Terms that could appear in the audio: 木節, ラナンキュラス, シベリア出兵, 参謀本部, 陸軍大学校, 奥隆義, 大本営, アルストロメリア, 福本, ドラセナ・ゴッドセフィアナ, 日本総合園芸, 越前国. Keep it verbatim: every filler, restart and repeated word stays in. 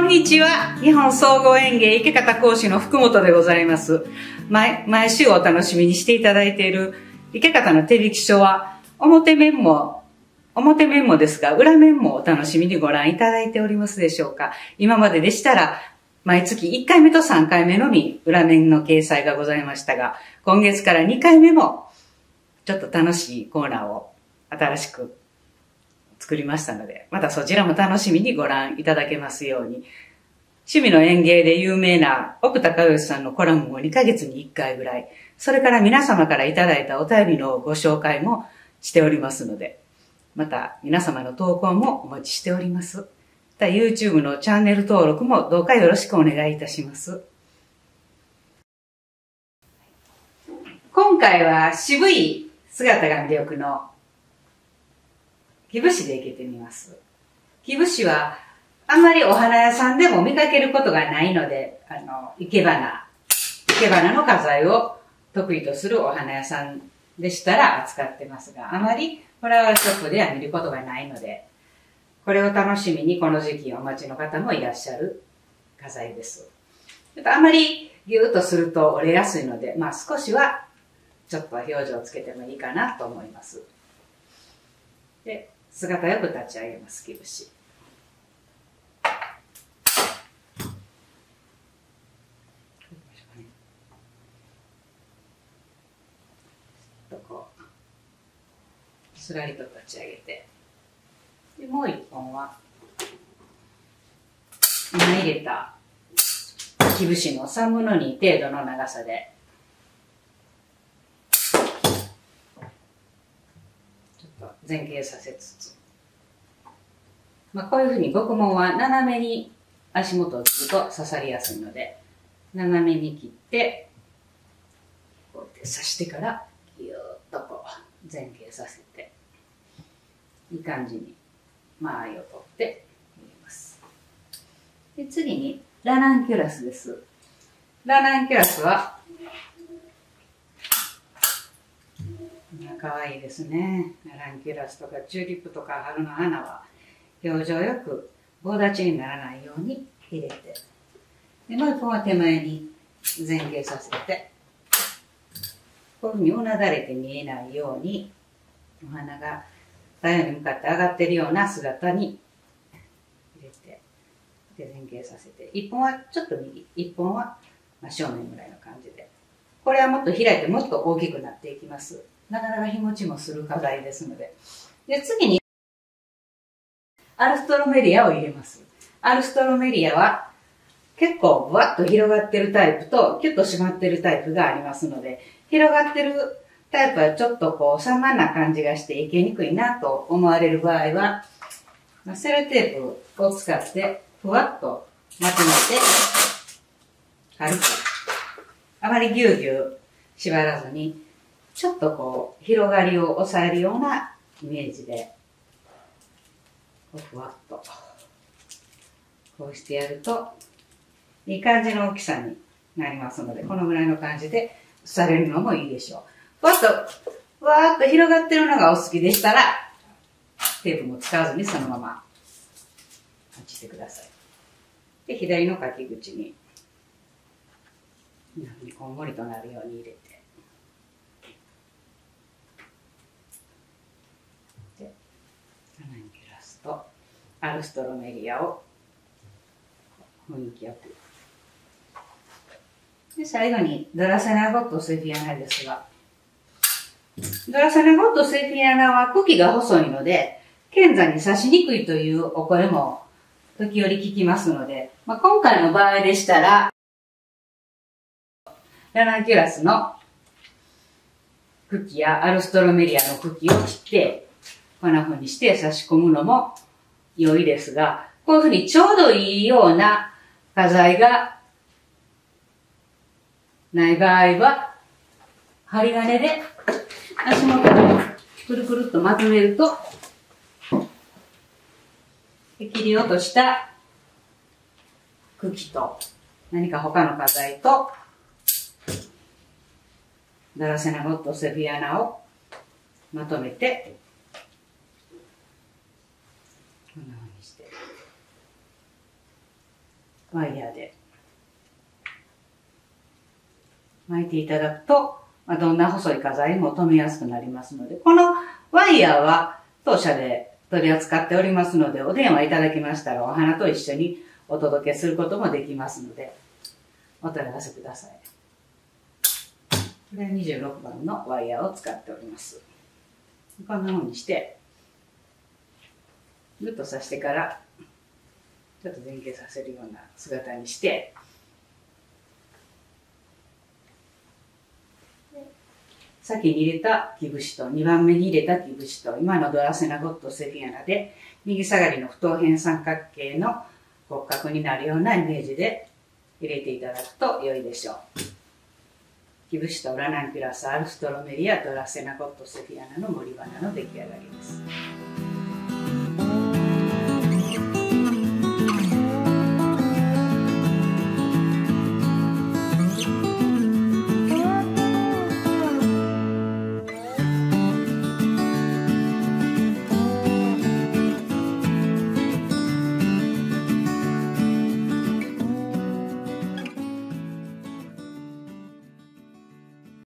こんにちは。日本総合園芸生け方講師の福本でございます。毎、毎週お楽しみにしていただいている生け方の手引き書は、表面も、表面もですが、裏面もお楽しみにご覧いただいておりますでしょうか。今まででしたら、毎月いっかいめとさんかいめのみ、裏面の掲載がございましたが、今月からにかいめも、ちょっと楽しいコーナーを新しく作りましたので、またそちらも楽しみにご覧いただけますように。趣味の園芸で有名な奥隆義さんのコラムもにかげつにいっかいぐらい、それから皆様からいただいたお便りのご紹介もしておりますので、また皆様の投稿もお待ちしております。また YouTube のチャンネル登録もどうかよろしくお願いいたします。今回は渋い姿が魅力の木節で生けてみます。木節はあんまりお花屋さんでも見かけることがないので、あの、生け花、生け花の花材を得意とするお花屋さんでしたら扱ってますが、あまりフラワーショップでは見ることがないので、これを楽しみにこの時期お待ちの方もいらっしゃる花材です。ちょっとあまりギューッとすると折れやすいので、まあ少しはちょっと表情をつけてもいいかなと思います。で、姿よく立ち上げます、木節。ちょっとこう、すらりと立ち上げて。で、もう一本は、今入れた木節のさんぶんのに程度の長さで、前傾させつつ、まあ、こういうふうに極紋は斜めに足元をつくと刺さりやすいので、斜めに切ってこうやって刺してからギューッとこう前傾させて、いい感じに間合いを取って入れます。で、次にラナンキュラスです。ラナンキュラスは可愛いですね。ランキュラスとかチューリップとか春の花は表情よく棒立ちにならないように入れて、でもう一本は手前に前傾させて、こういうふうにうなだれて見えないようにお花が太陽に向かって上がっているような姿に入れて、で前傾させて、一本はちょっと右、一本は正面ぐらいの感じで、これはもっと開いてもっと大きくなっていきます。なかなか日持ちもする花材ですので。で、次に、アルストロメリアを入れます。アルストロメリアは、結構ぶわっと広がってるタイプと、キュッと締まってるタイプがありますので、広がってるタイプはちょっとこう、散漫な感じがしていけにくいなと思われる場合は、セロテープを使って、ふわっとまとめて、軽く、あまりぎゅうぎゅう縛らずに、ちょっとこう、広がりを抑えるようなイメージで、ふわっと、こうしてやると、いい感じの大きさになりますので、このぐらいの感じでされるのもいいでしょう。ふわっと、ふわっと広がってるのがお好きでしたら、テープも使わずにそのまま落ちてください。で、左のかき口に、こんもりとなるように入れて、とアルストロメリアを雰囲気よく。で、最後にドラセナゴットセフィアナですが、ドラセナゴットセフィアナは茎が細いので剣山に刺しにくいというお声も時折聞きますので、まあ、今回の場合でしたらラナンキュラスの茎やアルストロメリアの茎を切ってこんな風にして差し込むのも良いですが、こういう風にちょうどいいような花材がない場合は、針金で足元をくるくるっとまとめると、切り落とした茎と何か他の花材と、ドラセナゴットセフィアナをまとめて、こんな風にしてワイヤーで巻いていただくと、まあ、どんな細い飾りも留めやすくなりますので、このワイヤーは当社で取り扱っておりますので、お電話いただきましたらお花と一緒にお届けすることもできますので、お問い合わせください。これはにじゅうろくばんのワイヤーを使っております。こんな風にして、ぐっと刺してから、ちょっと前傾させるような姿にして、先に入れた木節とにばんめに入れた木節と、今のドラセナゴッドセフィアナで右下がりの不等辺三角形の骨格になるようなイメージで入れていただくと良いでしょう。木節とラナンキュラスアルストロメリアドラセナゴッドセフィアナの盛り花の出来上がりです。